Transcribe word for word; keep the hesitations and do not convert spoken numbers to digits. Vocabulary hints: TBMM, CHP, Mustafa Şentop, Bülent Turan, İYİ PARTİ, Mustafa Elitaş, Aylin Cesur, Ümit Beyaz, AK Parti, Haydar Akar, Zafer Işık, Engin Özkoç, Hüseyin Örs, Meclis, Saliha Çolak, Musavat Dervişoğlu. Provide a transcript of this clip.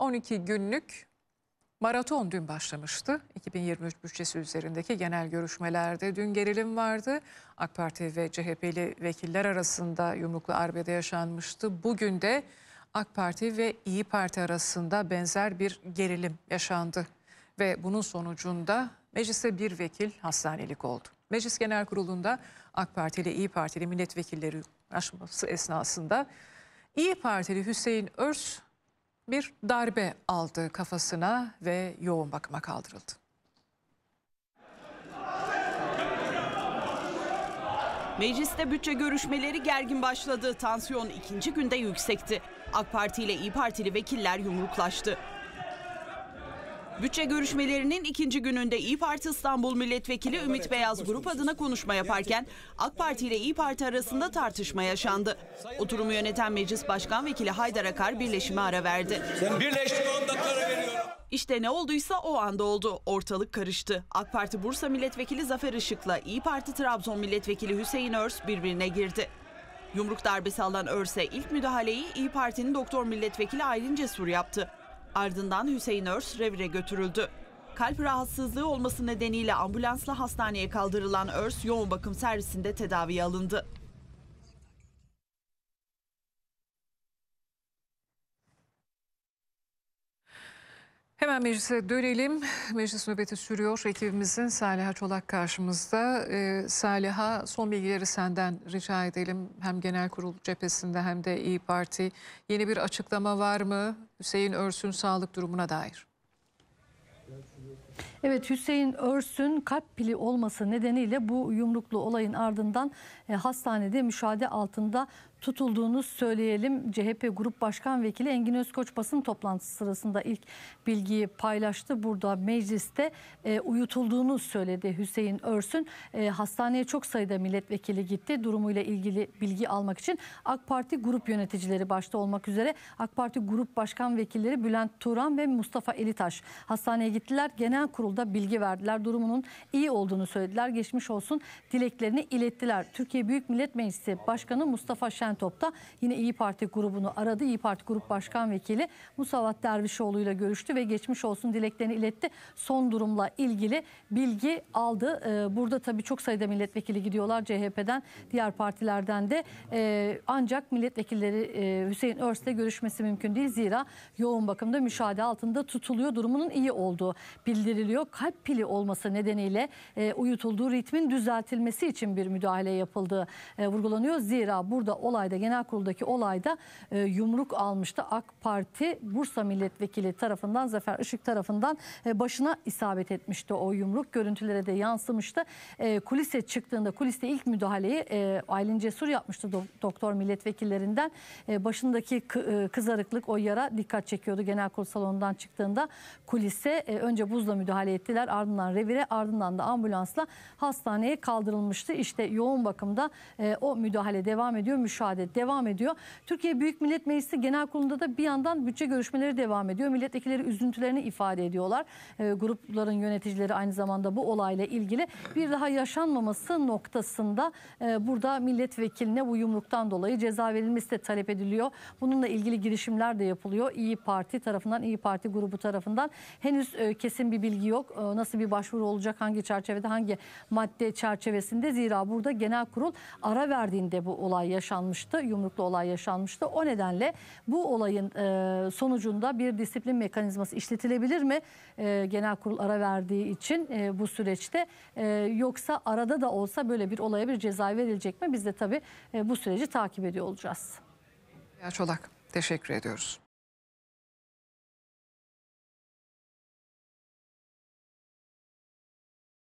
on iki günlük maraton dün başlamıştı. iki bin yirmi üç bütçesi üzerindeki genel görüşmelerde dün gerilim vardı. AK Parti ve C H P'li vekiller arasında yumruklu arbede yaşanmıştı. Bugün de AK Parti ve İyi Parti arasında benzer bir gerilim yaşandı. Ve bunun sonucunda meclise bir vekil hastanelik oldu. Meclis Genel Kurulu'nda AK Partili ile İyi Partili milletvekilleri aşması esnasında İyi Partili Hüseyin Örs bir darbe aldı kafasına ve yoğun bakıma kaldırıldı. Mecliste bütçe görüşmeleri gergin başladı. Tansiyon ikinci günde yüksekti. AK Parti ile İyi Partili vekiller yumruklaştı. Bütçe görüşmelerinin ikinci gününde İyi Parti İstanbul Milletvekili Ümit Beyaz grup adına konuşma yaparken AK Parti ile İyi Parti arasında tartışma yaşandı. Oturumu yöneten Meclis Başkan Vekili Haydar Akar birleşime ara verdi. Birleştik on dakika veriyorum. İşte ne olduysa o anda oldu. Ortalık karıştı. AK Parti Bursa Milletvekili Zafer Işık'la İyi Parti Trabzon Milletvekili Hüseyin Örs birbirine girdi. Yumruk darbesi alan Örs'e ilk müdahaleyi İyi Parti'nin doktor milletvekili Aylin Cesur yaptı. Ardından Hüseyin Örs revire götürüldü. Kalp rahatsızlığı olması nedeniyle ambulansla hastaneye kaldırılan Örs yoğun bakım servisinde tedaviye alındı. Hemen meclise dönelim. Meclis nöbeti sürüyor. Ekibimizin Saliha Çolak karşımızda. Ee, Saliha, son bilgileri senden rica edelim. Hem genel kurul cephesinde hem de İyi Parti. Yeni bir açıklama var mı Hüseyin Örs'ün sağlık durumuna dair? Evet, Hüseyin Örs'ün kalp pili olması nedeniyle bu yumruklu olayın ardından e, hastanede müşahede altında tutulduğunu söyleyelim. C H P Grup Başkan Vekili Engin Özkoç basın toplantısı sırasında ilk bilgiyi paylaştı. Burada mecliste e, uyutulduğunu söyledi Hüseyin Örs'ün. E, hastaneye çok sayıda milletvekili gitti. Durumuyla ilgili bilgi almak için AK Parti grup yöneticileri başta olmak üzere AK Parti Grup Başkan Vekilleri Bülent Turan ve Mustafa Elitaş hastaneye gittiler. Genel kurulda bilgi verdiler. Durumunun iyi olduğunu söylediler. Geçmiş olsun dileklerini ilettiler. Türkiye Büyük Millet Meclisi Başkanı Mustafa Şentop Şentop'ta yine İyi Parti grubunu aradı. İyi Parti Grup Başkan Vekili Musavat Dervişoğlu ile görüştü ve geçmiş olsun dileklerini iletti. Son durumla ilgili bilgi aldı. Burada tabii çok sayıda milletvekili gidiyorlar C H P'den, diğer partilerden de. Ancak milletvekilleri Hüseyin Örs ile görüşmesi mümkün değil. Zira yoğun bakımda müşahede altında tutuluyor. Durumunun iyi olduğu bildiriliyor. Kalp pili olması nedeniyle uyutulduğu, ritmin düzeltilmesi için bir müdahale yapıldığı vurgulanıyor. Zira burada olayda, genel kuruldaki olayda e, yumruk almıştı. AK Parti Bursa Milletvekili tarafından, Zafer Işık tarafından e, başına isabet etmişti o yumruk. Görüntülere de yansımıştı. E, kulise çıktığında, kuliste ilk müdahaleyi e, Aylin Cesur yapmıştı do doktor milletvekillerinden. E, başındaki e, kızarıklık, o yara dikkat çekiyordu. Genel kurul salonundan çıktığında kulise e, önce buzla müdahale ettiler. Ardından revire, ardından da ambulansla hastaneye kaldırılmıştı. İşte yoğun bakımda e, o müdahale devam ediyor. Müşahede devam ediyor. Türkiye Büyük Millet Meclisi Genel Kurulu'nda da bir yandan bütçe görüşmeleri devam ediyor. Milletvekilleri üzüntülerini ifade ediyorlar. E, grupların yöneticileri aynı zamanda bu olayla ilgili bir daha yaşanmaması noktasında e, burada milletvekiline bu yumruktan dolayı ceza verilmesi de talep ediliyor. Bununla ilgili girişimler de yapılıyor. İyi Parti tarafından, İyi Parti grubu tarafından henüz e, kesin bir bilgi yok. E, nasıl bir başvuru olacak, hangi çerçevede, hangi madde çerçevesinde? Zira burada genel kurul ara verdiğinde bu olay yaşanmıştı. Yumruklu olay yaşanmıştı. O nedenle bu olayın e, sonucunda bir disiplin mekanizması işletilebilir mi? E, genel kurul ara verdiği için e, bu süreçte e, yoksa arada da olsa böyle bir olaya bir ceza verilecek mi? Biz de tabii e, bu süreci takip ediyor olacağız. Çolak, teşekkür ediyoruz.